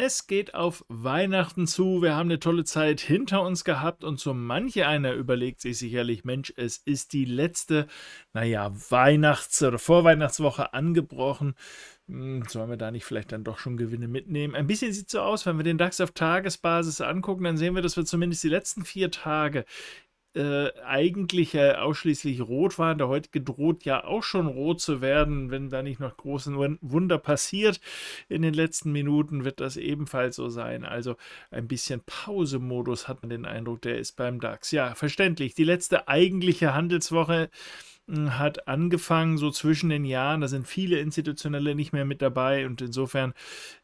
Es geht auf Weihnachten zu, wir haben eine tolle Zeit hinter uns gehabt und so manche einer überlegt sich sicherlich, Mensch, es ist die letzte, naja, Weihnachts- oder Vorweihnachtswoche angebrochen. Sollen wir da nicht vielleicht dann doch schon Gewinne mitnehmen? Ein bisschen sieht so aus, wenn wir den DAX auf Tagesbasis angucken, dann sehen wir, dass wir zumindest die letzten 4 Tage eigentlich ausschließlich rot waren. Der heutige droht ja auch schon rot zu werden, wenn da nicht noch große Wunder passiert. In den letzten Minuten wird das ebenfalls so sein. Also ein bisschen Pausemodus hat man den Eindruck, der ist beim DAX. Ja, verständlich. Die letzte eigentliche Handelswoche hat angefangen, so zwischen den Jahren. Da sind viele Institutionelle nicht mehr mit dabei und insofern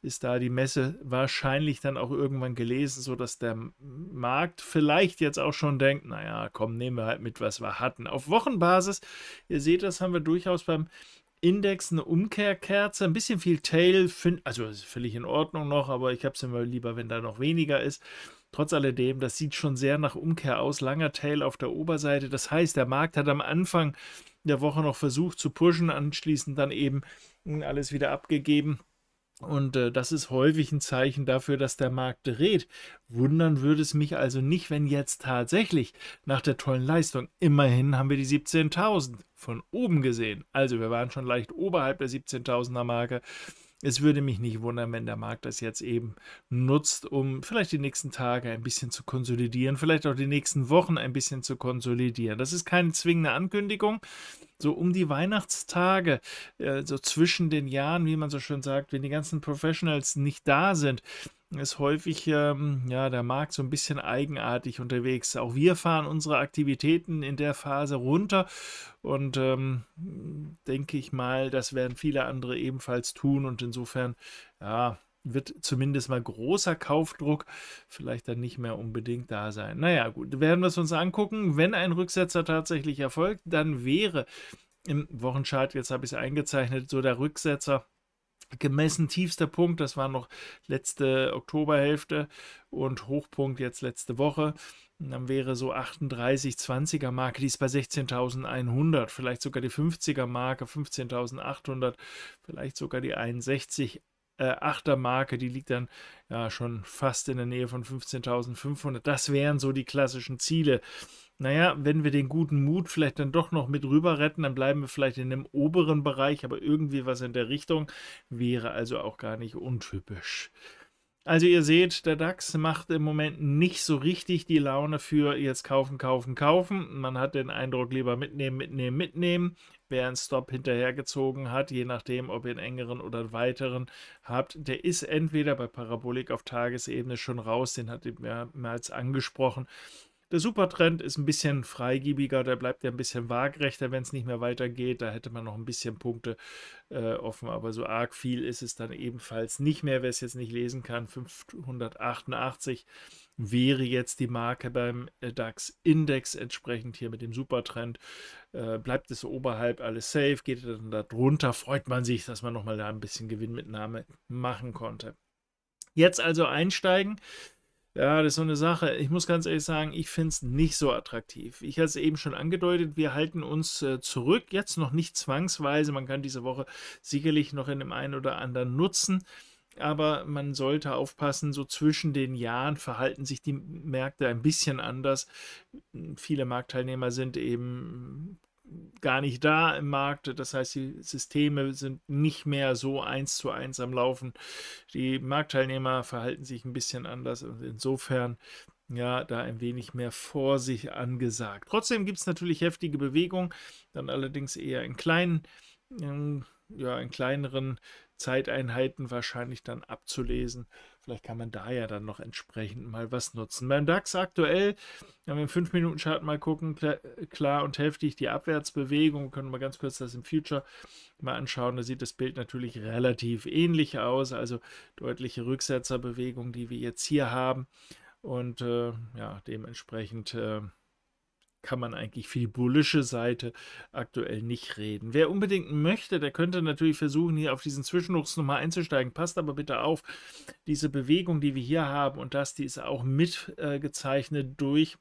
ist da die Messe wahrscheinlich dann auch irgendwann gelesen, sodass der Markt vielleicht jetzt auch schon denkt, naja, komm, nehmen wir halt mit, was wir hatten. Auf Wochenbasis, ihr seht, das haben wir durchaus beim Index eine Umkehrkerze, ein bisschen viel Tail, also ist völlig in Ordnung noch, aber ich habe es immer lieber, wenn da noch weniger ist. Trotz alledem, das sieht schon sehr nach Umkehr aus, langer Tail auf der Oberseite. Das heißt, der Markt hat am Anfang der Woche noch versucht zu pushen, anschließend dann eben alles wieder abgegeben. Und das ist häufig ein Zeichen dafür, dass der Markt dreht. Wundern würde es mich also nicht, wenn jetzt tatsächlich nach der tollen Leistung, immerhin haben wir die 17.000 von oben gesehen. Also wir waren schon leicht oberhalb der 17.000er Marke. Es würde mich nicht wundern, wenn der Markt das jetzt eben nutzt, um vielleicht die nächsten Tage ein bisschen zu konsolidieren, vielleicht auch die nächsten Wochen ein bisschen zu konsolidieren. Das ist keine zwingende Ankündigung. So um die Weihnachtstage, so zwischen den Jahren, wie man so schön sagt, wenn die ganzen Professionals nicht da sind, ist häufig ja, der Markt so ein bisschen eigenartig unterwegs. Auch wir fahren unsere Aktivitäten in der Phase runter und denke ich mal, das werden viele andere ebenfalls tun und insofern ja, wird zumindest mal großer Kaufdruck vielleicht dann nicht mehr unbedingt da sein. Naja gut, werden wir es uns angucken. Wenn ein Rücksetzer tatsächlich erfolgt, dann wäre im Wochenchart, jetzt habe ich es eingezeichnet, so der Rücksetzer gemessen tiefster Punkt, das war noch letzte Oktoberhälfte und Hochpunkt jetzt letzte Woche. Und dann wäre so 38,20er Marke, die ist bei 16.100, vielleicht sogar die 50er Marke, 15.800, vielleicht sogar die 61,8er Marke, die liegt dann ja schon fast in der Nähe von 15.500. Das wären so die klassischen Ziele. Naja, wenn wir den guten Mut vielleicht dann doch noch mit rüber retten, dann bleiben wir vielleicht in dem oberen Bereich, aber irgendwie was in der Richtung wäre also auch gar nicht untypisch. Also ihr seht, der DAX macht im Moment nicht so richtig die Laune für jetzt kaufen, kaufen, kaufen. Man hat den Eindruck, lieber mitnehmen, mitnehmen, mitnehmen. Wer einen Stop hinterhergezogen hat, je nachdem, ob ihr einen engeren oder einen weiteren habt, der ist entweder bei Parabolik auf Tagesebene schon raus, den hat ihr mehrmals angesprochen. Der Supertrend ist ein bisschen freigebiger, da bleibt er ein bisschen waagrechter, wenn es nicht mehr weitergeht. Da hätte man noch ein bisschen Punkte offen, aber so arg viel ist es dann ebenfalls nicht mehr. Wer es jetzt nicht lesen kann, 588 wäre jetzt die Marke beim DAX-Index, entsprechend hier mit dem Supertrend. Bleibt es oberhalb, alles safe, geht dann da drunter, freut man sich, dass man nochmal da ein bisschen Gewinnmitnahme machen konnte. Jetzt also einsteigen. Ja, das ist so eine Sache. Ich muss ganz ehrlich sagen, ich finde es nicht so attraktiv. Ich hatte es eben schon angedeutet, wir halten uns zurück. Jetzt noch nicht zwangsweise. Man kann diese Woche sicherlich noch in dem einen oder anderen nutzen. Aber man sollte aufpassen, so zwischen den Jahren verhalten sich die Märkte ein bisschen anders. Viele Marktteilnehmer sind eben gar nicht da im Markt, das heißt, die Systeme sind nicht mehr so 1:1 am Laufen. Die Marktteilnehmer verhalten sich ein bisschen anders und insofern ja, da ein wenig mehr Vorsicht angesagt. Trotzdem gibt es natürlich heftige Bewegungen, dann allerdings eher in kleinen, ja, in kleineren Zeiteinheiten wahrscheinlich dann abzulesen. Vielleicht kann man da ja dann noch entsprechend mal was nutzen. Beim DAX aktuell, wenn wir im 5-Minuten-Chart mal gucken, klar und heftig die Abwärtsbewegung. Wir können mal ganz kurz das im Future mal anschauen. Da sieht das Bild natürlich relativ ähnlich aus. Also deutliche Rücksetzerbewegung, die wir jetzt hier haben. Und ja, dementsprechend kann man eigentlich für die bullische Seite aktuell nicht reden. Wer unbedingt möchte, der könnte natürlich versuchen, hier auf diesen Zwischenhochs nochmal einzusteigen. Passt aber bitte auf, diese Bewegung, die wir hier haben und das, die ist auch mitgezeichnet durch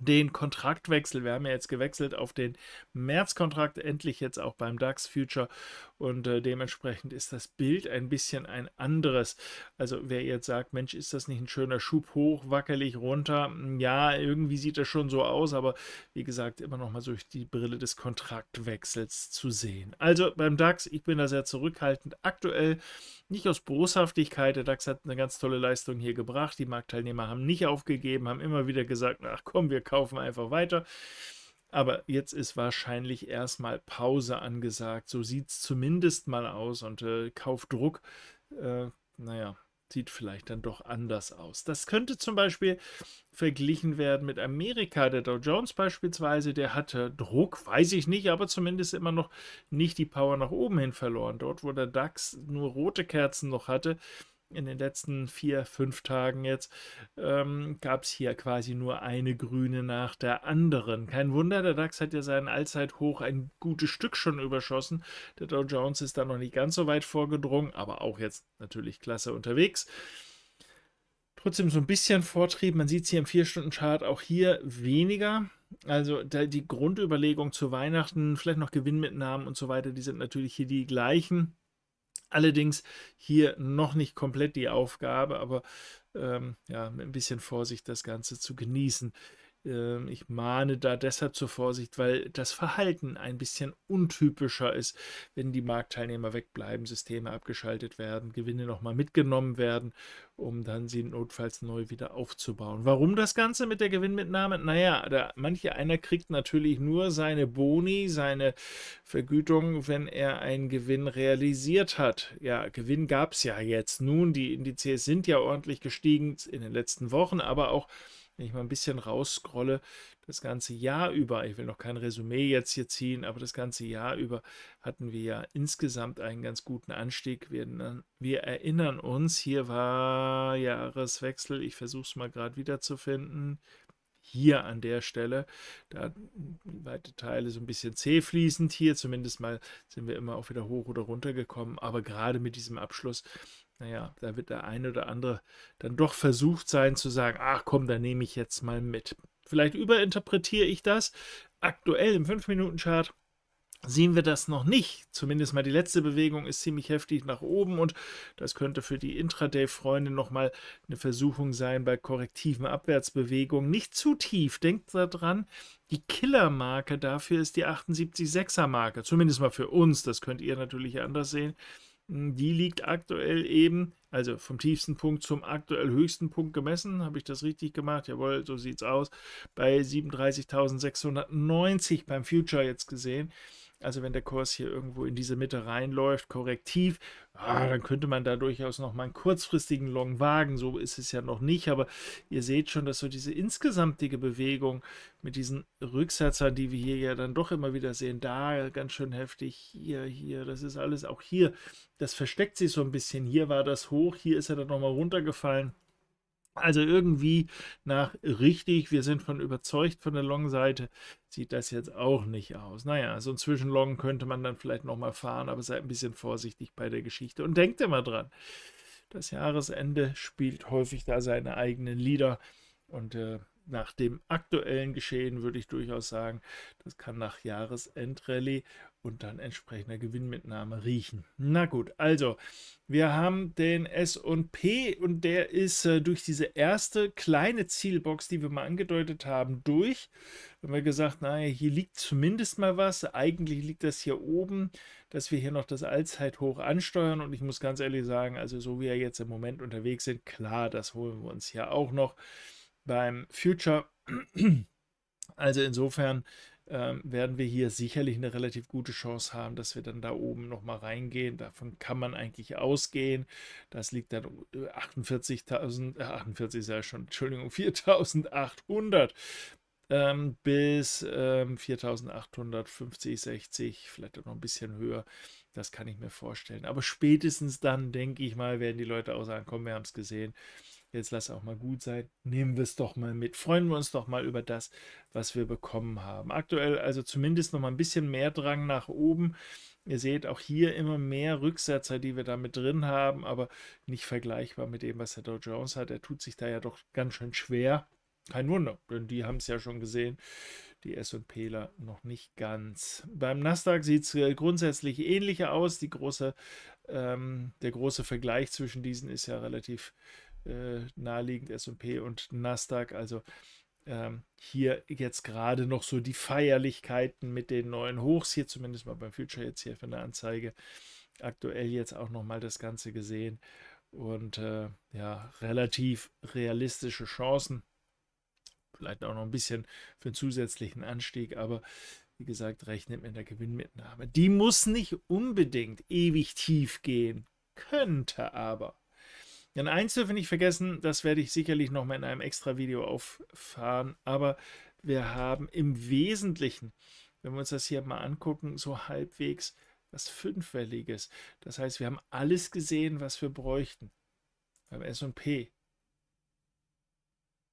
den Kontraktwechsel. Wir haben ja jetzt gewechselt auf den März-Kontrakt, endlich jetzt auch beim DAX Future, und dementsprechend ist das Bild ein bisschen ein anderes. Also wer jetzt sagt, Mensch, ist das nicht ein schöner Schub hoch, wackelig runter? Ja, irgendwie sieht das schon so aus, aber wie gesagt, immer noch mal durch die Brille des Kontraktwechsels zu sehen. Also beim DAX, ich bin da sehr zurückhaltend aktuell, nicht aus Boshaftigkeit. Der DAX hat eine ganz tolle Leistung hier gebracht. Die Marktteilnehmer haben nicht aufgegeben, haben immer wieder gesagt, ach komm, wir kaufen einfach weiter. Aber jetzt ist wahrscheinlich erstmal Pause angesagt. So sieht es zumindest mal aus, und Kaufdruck, naja, sieht vielleicht dann doch anders aus. Das könnte zum Beispiel verglichen werden mit Amerika. Der Dow Jones beispielsweise, der hatte Druck, weiß ich nicht, aber zumindest immer noch nicht die Power nach oben hin verloren. Dort, wo der DAX nur rote Kerzen noch hatte, in den letzten 4, 5 Tagen jetzt, gab es hier quasi nur eine grüne nach der anderen. Kein Wunder, der DAX hat ja seinen Allzeithoch ein gutes Stück schon überschossen. Der Dow Jones ist da noch nicht ganz so weit vorgedrungen, aber auch jetzt natürlich klasse unterwegs. Trotzdem so ein bisschen Vortrieb, man sieht es hier im 4-Stunden-Chart auch hier weniger. Also die Grundüberlegung zu Weihnachten, vielleicht noch Gewinnmitnahmen und so weiter, die sind natürlich hier die gleichen. Allerdings hier noch nicht komplett die Aufgabe, aber ja, mit ein bisschen Vorsicht das Ganze zu genießen. Ich mahne da deshalb zur Vorsicht, weil das Verhalten ein bisschen untypischer ist, wenn die Marktteilnehmer wegbleiben, Systeme abgeschaltet werden, Gewinne nochmal mitgenommen werden, um dann sie notfalls neu wieder aufzubauen. Warum das Ganze mit der Gewinnmitnahme? Naja, manch einer kriegt natürlich nur seine Boni, seine Vergütung, wenn er einen Gewinn realisiert hat. Ja, Gewinn gab es ja jetzt. Nun, die Indizes sind ja ordentlich gestiegen in den letzten Wochen, aber auch, wenn ich mal ein bisschen rausscrolle, das ganze Jahr über, ich will noch kein Resümee jetzt hier ziehen, aber das ganze Jahr über hatten wir ja insgesamt einen ganz guten Anstieg. Wir erinnern uns, hier war Jahreswechsel, ich versuche es mal gerade wiederzufinden, hier an der Stelle, da weite Teile so ein bisschen zäh fließend hier, zumindest mal sind wir immer auch wieder hoch oder runter gekommen, aber gerade mit diesem Abschluss, naja, da wird der eine oder andere dann doch versucht sein zu sagen, ach komm, da nehme ich jetzt mal mit. Vielleicht überinterpretiere ich das. Aktuell im 5-Minuten-Chart sehen wir das noch nicht. Zumindest mal die letzte Bewegung ist ziemlich heftig nach oben, und das könnte für die Intraday-Freunde nochmal eine Versuchung sein bei korrektiven Abwärtsbewegungen. Nicht zu tief, denkt daran, die Killermarke dafür ist die 78,6er-Marke. Zumindest mal für uns, das könnt ihr natürlich anders sehen. Die liegt aktuell eben, also vom tiefsten Punkt zum aktuell höchsten Punkt gemessen, habe ich das richtig gemacht? Jawohl, so sieht es aus, bei 37.690 beim Future jetzt gesehen. Also wenn der Kurs hier irgendwo in diese Mitte reinläuft, korrektiv, dann könnte man da durchaus nochmal einen kurzfristigen Long wagen. So ist es ja noch nicht, aber ihr seht schon, dass so diese insgesamtige Bewegung mit diesen Rücksetzern, die wir hier ja dann doch immer wieder sehen, da ganz schön heftig, hier, das ist alles auch hier, das versteckt sich so ein bisschen. Hier war das hoch, hier ist er dann nochmal runtergefallen. Also irgendwie nach richtig, wir sind von überzeugt von der Long-Seite, sieht das jetzt auch nicht aus. Naja, so ein Zwischenlong könnte man dann vielleicht nochmal fahren, aber seid ein bisschen vorsichtig bei der Geschichte. Und denkt immer dran, das Jahresende spielt häufig da seine eigenen Lieder. Und nach dem aktuellen Geschehen würde ich durchaus sagen, das kann nach Jahresendrallye und dann entsprechender Gewinnmitnahme riechen. Na gut, also wir haben den S&P, und der ist durch diese erste kleine Zielbox, die wir mal angedeutet haben, durch. Haben wir gesagt, naja, hier liegt zumindest mal was. Eigentlich liegt das hier oben, dass wir hier noch das Allzeithoch ansteuern, und ich muss ganz ehrlich sagen, also so wie wir jetzt im Moment unterwegs sind, klar, das holen wir uns hier auch noch beim Future. Also insofern werden wir hier sicherlich eine relativ gute Chance haben, dass wir dann da oben nochmal reingehen. Davon kann man eigentlich ausgehen. Das liegt dann 4.800 bis 4.850, 60, vielleicht auch noch ein bisschen höher. Das kann ich mir vorstellen. Aber spätestens dann, denke ich mal, werden die Leute auch sagen, komm, wir haben es gesehen. Jetzt lass auch mal gut sein, nehmen wir es doch mal mit, freuen wir uns doch mal über das, was wir bekommen haben. Aktuell also zumindest noch mal ein bisschen mehr Drang nach oben. Ihr seht auch hier immer mehr Rücksetzer, die wir da mit drin haben, aber nicht vergleichbar mit dem, was der Dow Jones hat. Er tut sich da ja doch ganz schön schwer. Kein Wunder, denn die haben es ja schon gesehen, die S&Pler noch nicht ganz. Beim Nasdaq sieht es grundsätzlich ähnlicher aus. Der große Vergleich zwischen diesen ist ja relativ naheliegend, S&P und Nasdaq. Also hier jetzt gerade noch so die Feierlichkeiten mit den neuen Hochs, hier zumindest mal beim Future jetzt hier für eine Anzeige. Aktuell jetzt auch nochmal das Ganze gesehen und ja, relativ realistische Chancen. Vielleicht auch noch ein bisschen für einen zusätzlichen Anstieg, aber wie gesagt, rechnet mit der Gewinnmitnahme. Die muss nicht unbedingt ewig tief gehen, könnte aber. Denn eins dürfen wir nicht vergessen, das werde ich sicherlich nochmal in einem extra Video auffahren, aber wir haben im Wesentlichen, wenn wir uns das hier mal angucken, so halbwegs was Fünffälliges. Das heißt, wir haben alles gesehen, was wir bräuchten. Beim S&P.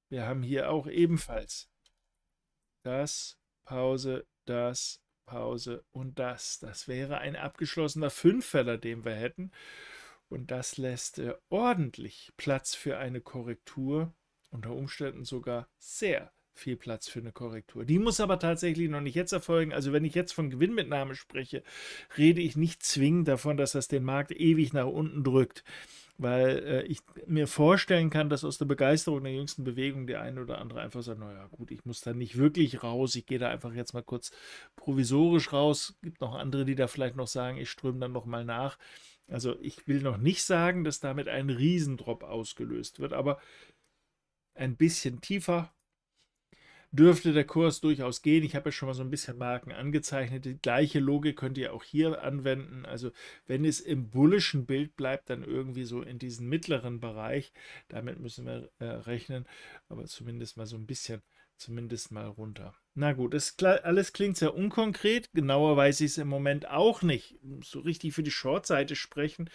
Wir haben hier auch ebenfalls das, Pause, das, Pause und das. Das wäre ein abgeschlossener Fünffäller, den wir hätten. Und das lässt ordentlich Platz für eine Korrektur. Unter Umständen sogar sehr viel Platz für eine Korrektur. Die muss aber tatsächlich noch nicht jetzt erfolgen. Also wenn ich jetzt von Gewinnmitnahme spreche, rede ich nicht zwingend davon, dass das den Markt ewig nach unten drückt. Weil ich mir vorstellen kann, dass aus der Begeisterung der jüngsten Bewegung der eine oder andere einfach sagt, naja gut, ich muss da nicht wirklich raus, ich gehe da einfach jetzt mal kurz provisorisch raus. Es gibt noch andere, die da vielleicht noch sagen, ich ströme dann noch mal nach. Also ich will noch nicht sagen, dass damit ein Riesendrop ausgelöst wird, aber ein bisschen tiefer dürfte der Kurs durchaus gehen. Ich habe ja schon mal so ein bisschen Marken angezeichnet. Die gleiche Logik könnt ihr auch hier anwenden. Also wenn es im bullischen Bild bleibt, dann irgendwie so in diesem mittleren Bereich. Damit müssen wir rechnen, aber zumindest mal so ein bisschen, zumindest mal runter. Na gut, das alles klingt sehr unkonkret. Genauer weiß ich es im Moment auch nicht. So richtig für die Short-Seite sprechen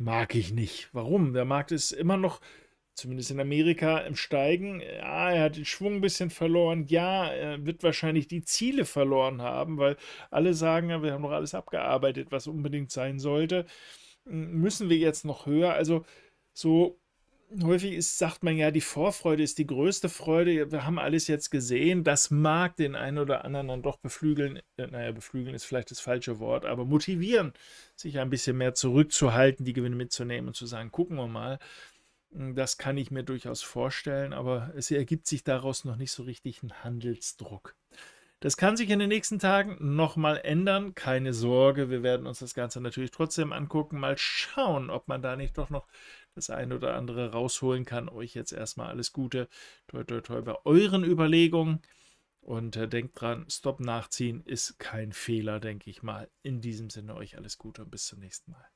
mag ich nicht. Warum? Der Markt ist immer noch... Zumindest in Amerika im Steigen. Ja, er hat den Schwung ein bisschen verloren. Ja, er wird wahrscheinlich die Ziele verloren haben, weil alle sagen, ja, wir haben doch alles abgearbeitet, was unbedingt sein sollte. Müssen wir jetzt noch höher? Also so häufig sagt man ja, die Vorfreude ist die größte Freude. Wir haben alles jetzt gesehen. Das mag den einen oder anderen dann doch beflügeln. Naja, beflügeln ist vielleicht das falsche Wort, aber motivieren, sich ein bisschen mehr zurückzuhalten, die Gewinne mitzunehmen und zu sagen, gucken wir mal. Das kann ich mir durchaus vorstellen, aber es ergibt sich daraus noch nicht so richtig ein Handelsdruck. Das kann sich in den nächsten Tagen nochmal ändern. Keine Sorge, wir werden uns das Ganze natürlich trotzdem angucken. Mal schauen, ob man da nicht doch noch das eine oder andere rausholen kann. Euch jetzt erstmal alles Gute. Toi, toi, toi bei euren Überlegungen. Und denkt dran, Stop nachziehen ist kein Fehler, denke ich mal. In diesem Sinne euch alles Gute und bis zum nächsten Mal.